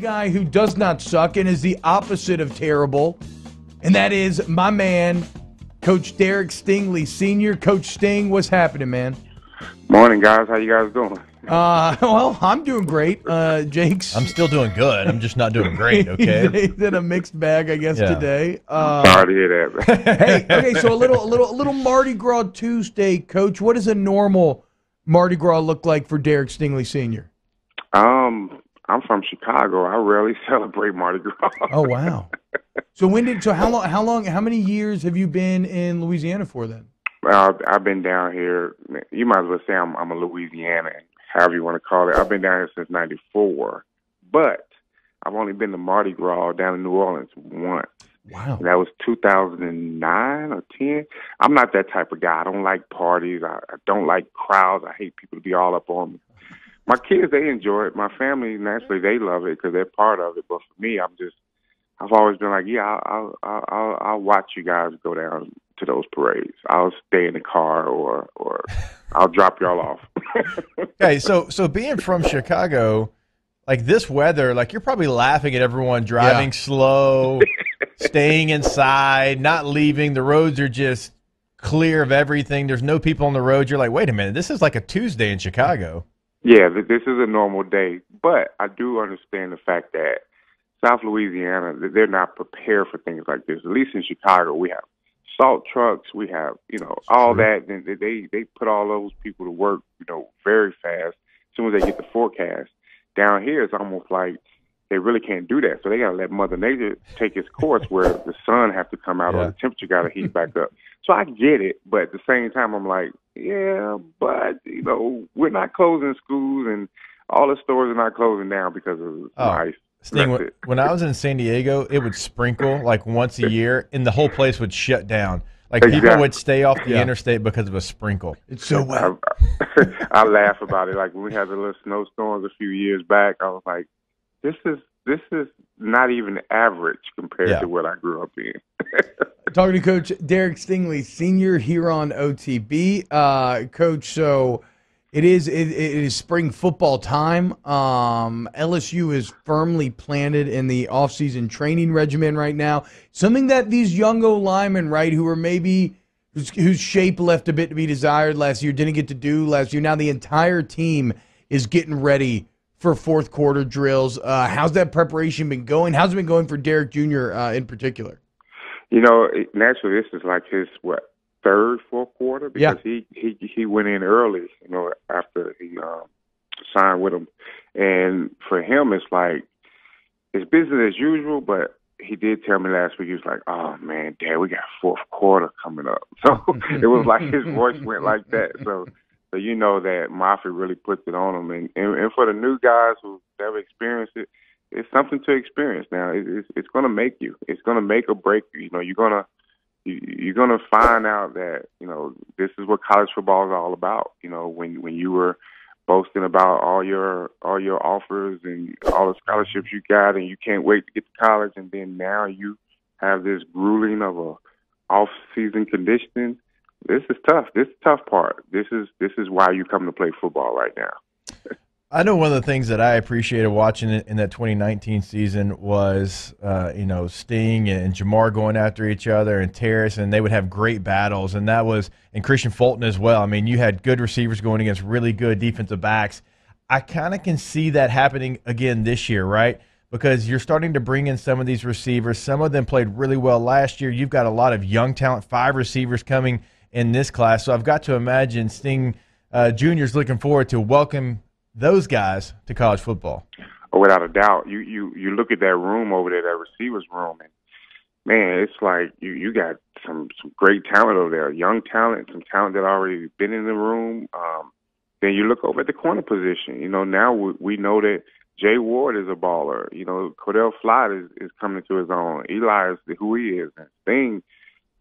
guy who does not suck and is the opposite of terrible, and that is my man, Coach Derek Stingley Sr. Coach Sting, what's happening, man? Morning, guys. How you guys doing? Well, I'm doing great. Jake's. I'm still doing good. I'm just not doing great, okay? He's in a mixed bag, I guess, today. Sorry to hear that. Hey, okay, so a little Mardi Gras Tuesday, Coach. What does a normal Mardi Gras look like for Derek Stingley Sr.? I'm from Chicago. I rarely celebrate Mardi Gras. Oh, wow. So how many years have you been in Louisiana for then? I've been down here. You might as well say I'm a Louisianan, however you want to call it. I've been down here since '94, but I've only been to Mardi Gras down in New Orleans once. Wow. And that was 2009 or 10. I'm not that type of guy. I don't like parties. I don't like crowds. I hate people to be all up on me. My kids, they enjoy it. My family, naturally, they love it because they're part of it. But for me, I've always been like, yeah, I'll watch you guys go down to those parades. I'll stay in the car or I'll drop y'all off. Okay, so being from Chicago, like this weather, like you're probably laughing at everyone driving slow, staying inside, not leaving. The roads are just clear of everything. There's no people on the road. You're like, wait a minute, this is like a Tuesday in Chicago. Yeah, this is a normal day. But I do understand the fact that South Louisiana, they're not prepared for things like this. At least in Chicago, we have salt trucks, we have, you know, all that. And they put all those people to work, you know, very fast. As soon as they get the forecast, down here it's almost like they really can't do that. So they got to let Mother Nature take its course where the sun has to come out or the temperature got to heat back up. So I get it, but at the same time, I'm like, yeah, but, you know, we're not closing schools and all the stores are not closing down because of ice. Sting, when I was in San Diego, it would sprinkle like once a year, and the whole place would shut down. Like people would stay off the interstate because of a sprinkle. It's so wet. I laugh about it. Like when we had the little snowstorms a few years back, I was like, this is not even average compared to what I grew up in. Talking to Coach Derek Stingley Sr. here on OTB, Coach. So. It is spring football time. LSU is firmly planted in the offseason training regimen right now. Something that these young O-linemen, right, who are maybe whose shape left a bit to be desired last year, didn't get to do last year. Now the entire team is getting ready for fourth quarter drills. How's that preparation been going? How's it been going for Derek Jr. In particular? You know, naturally, this is like his fourth quarter, because he went in early, you know, after he signed with him. And for him, it's like, it's business as usual, but he did tell me last week, he was like, oh, man, Dad, we got fourth quarter coming up. So it was like his voice went like that. So you know that Moffitt really puts it on him. And for the new guys who've never experienced it, it's something to experience now. It's going to make you. It's going to make or break you. You know, you're going to find out that, you know, this is what college football is all about. You know, when you were boasting about all your offers and all the scholarships you got and you can't wait to get to college, and then now you have this grueling of a off-season conditioning. This is tough. This is the tough part. This is why you come to play football right now. I know one of the things that I appreciated watching in that 2019 season was, you know, Sting and Jamar going after each other and Terrace, and they would have great battles. And that was – and Christian Fulton as well. I mean, you had good receivers going against really good defensive backs. I kind of can see that happening again this year, right? Because you're starting to bring in some of these receivers. Some of them played really well last year. You've got a lot of young talent, 5 receivers coming in this class. So I've got to imagine Sting Jr.'s looking forward to welcome – those guys to college football. Oh, without a doubt. You look at that room over there, that receivers room, and man, it's like you got some great talent over there, young talent, some talent that already been in the room. Then you look over at the corner position. You know, now we know that Jay Ward is a baller. You know, Cordell Flott is coming to his own. Eli is who he is and things.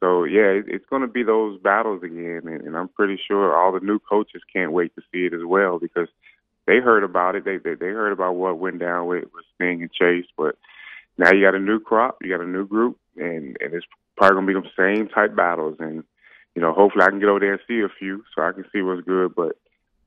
So, yeah, it's going to be those battles again, and I'm pretty sure all the new coaches can't wait to see it as well, because they heard about it. They heard about what went down with Sting and Chase, but now you got a new crop, you got a new group, and it's probably gonna be the same type battles. And you know, hopefully I can get over there and see a few, so I can see what's good. But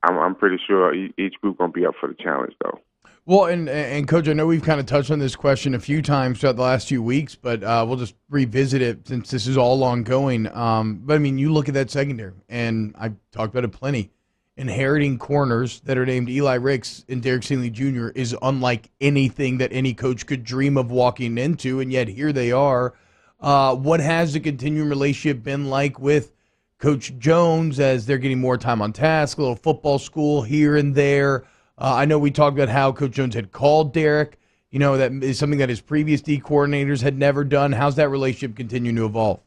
I'm pretty sure each group gonna be up for the challenge, though. Well, and Coach, I know we've kind of touched on this question a few times throughout the last few weeks, but we'll just revisit it since this is all ongoing. But, I mean, you look at that secondary, and I've talked about it plenty. Inheriting corners that are named Eli Ricks and Derek Stingley Jr. is unlike anything that any coach could dream of walking into, and yet here they are. What has the continuing relationship been like with Coach Jones as they're getting more time on task, a little football school here and there? I know we talked about how Coach Jones had called Derek. You know, that is something that his previous D coordinators had never done. How's that relationship continuing to evolve?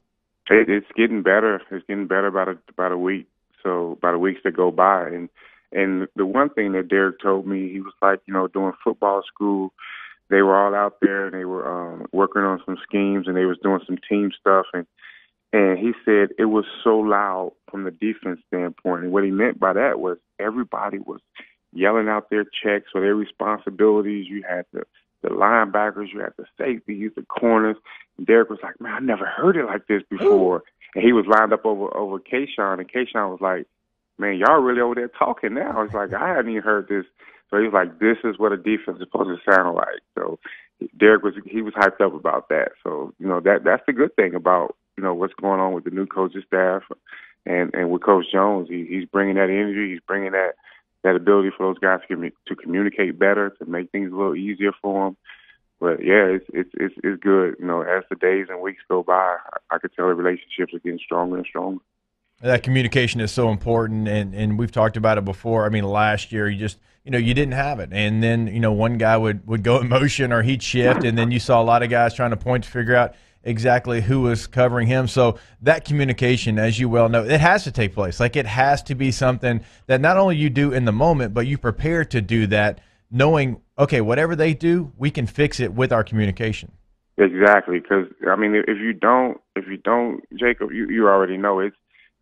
It's getting better. It's getting better about a week. So about the weeks that go by. And the one thing that Derek told me, he was like, you know, during football school, they were all out there and they were working on some schemes and they was doing some team stuff. And he said it was so loud from the defense standpoint. And what he meant by that was everybody was yelling out their checks or their responsibilities. You had the linebackers, you had the safeties, the corners. And Derek was like, man, I never heard it like this before. And he was lined up over Kayshaun, and Kayshaun was like, man, y'all really over there talking now. It's like, I hadn't even heard this. So he was like, this is what a defense is supposed to sound like. So Derek was hyped up about that. So, you know, that's the good thing about, you know, what's going on with the new coaching staff and with Coach Jones. He's bringing that energy. He's bringing that ability for those guys to communicate better, to make things a little easier for them. But yeah, it's good. You know, as the days and weeks go by, I could tell the relationships are getting stronger and stronger. That communication is so important, and we've talked about it before. I mean, last year you didn't have it, and then one guy would go in motion or he'd shift, and then you saw a lot of guys trying to point to figure out exactly who was covering him. So that communication, as you well know, it has to take place. Like, it has to be something that not only you do in the moment, but you prepare to do that, knowing, okay, whatever they do, we can fix it with our communication. Exactly, because I mean, if you don't, Jacob, you already know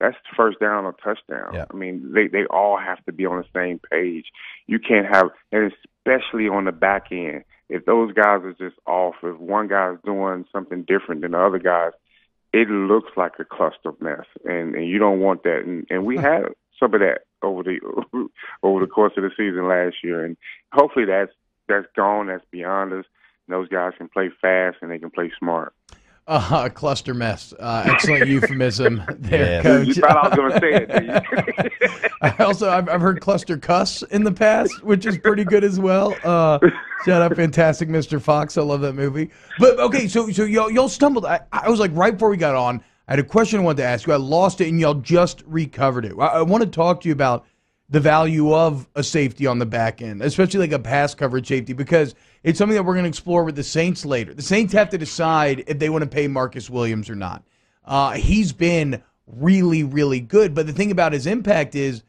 that's first down or touchdown. Yeah. I mean, they all have to be on the same page. You can't have, and especially on the back end, if those guys are just off, if one guy's doing something different than the other guys, it looks like a cluster mess, and you don't want that. And we had some of that over the course of the season last year, and hopefully that's gone, that's beyond us, and those guys can play fast and they can play smart. Cluster mess. Excellent euphemism there, yeah. Coach. You thought I was going to say it, didn't you? I've heard cluster cuss in the past, which is pretty good as well. Shout out Fantastic Mr. Fox. I love that movie. But, okay, so y'all stumbled. I was like, right before we got on, I had a question I wanted to ask you. I lost it, and y'all just recovered it. I want to talk to you about the value of a safety on the back end, especially like a pass coverage safety, because it's something that we're going to explore with the Saints later. The Saints have to decide if they want to pay Marcus Williams or not. He's been really, really good, but the thing about his impact is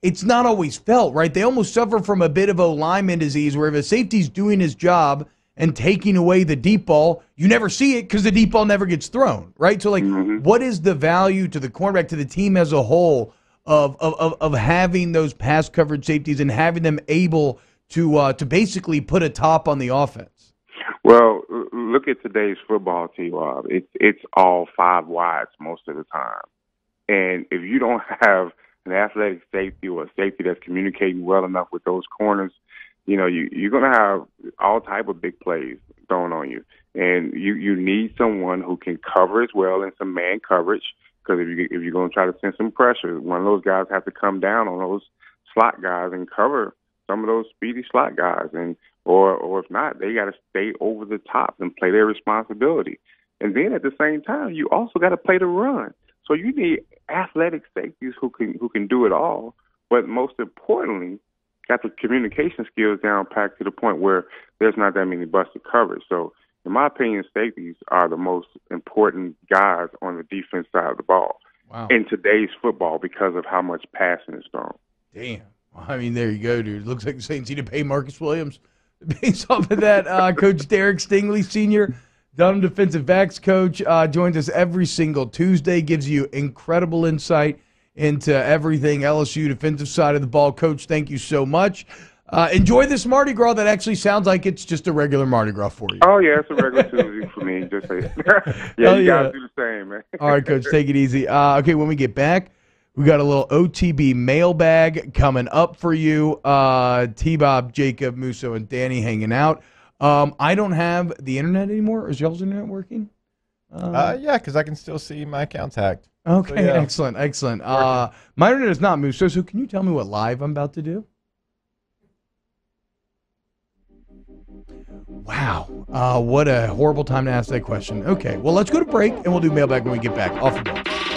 it's not always felt, right? They almost suffer from a bit of O-lineman disease where if a safety's doing his job and taking away the deep ball, you never see it because the deep ball never gets thrown, right? So, like, what is the value to the cornerback, to the team as a whole, of having those pass coverage safeties and having them able to basically put a top on the offense? Well, look at today's football, T-Bob. It's all five wides most of the time. And if you don't have an athletic safety or a safety that's communicating well enough with those corners, you're going to have all type of big plays thrown on you. And you need someone who can cover as well in some man coverage, because if you're going to try to send some pressure, one of those guys has to come down on those slot guys and cover some of those speedy slot guys, or if not, they got to stay over the top and play their responsibility. And then at the same time, you also got to play the run. So you need athletic safeties who can do it all, but most importantly, got the communication skills down packed to the point where there's not that many busted covers. So, in my opinion, safeties are the most important guys on the defense side of the ball in today's football because of how much passing is thrown. Damn. Well, I mean, there you go, dude. Looks like the Saints need to pay Marcus Williams. Based off of that, Coach Derek Stingley Sr., Dunham defensive backs coach, joins us every single Tuesday, gives you incredible insight into everything LSU defensive side of the ball. Coach, thank you so much. Enjoy this Mardi Gras. That actually sounds like it's just a regular Mardi Gras for you. Oh, yeah, it's a regular Tuesday for me. Just say, yeah, you guys do the same, man. All right, Coach, take it easy. Okay, when we get back, We got a little OTB mailbag coming up for you. T-Bob, Jacob, Musso, and Danny hanging out. I don't have the internet anymore. Is y'all's internet working? Yeah, because I can still see my accounts hacked. Okay, so, yeah. Excellent. My internet is not Musso, so can you tell me what live I'm about to do? Wow, what a horrible time to ask that question. Okay, well, let's go to break, and we'll do mailbag when we get back. Off the bench.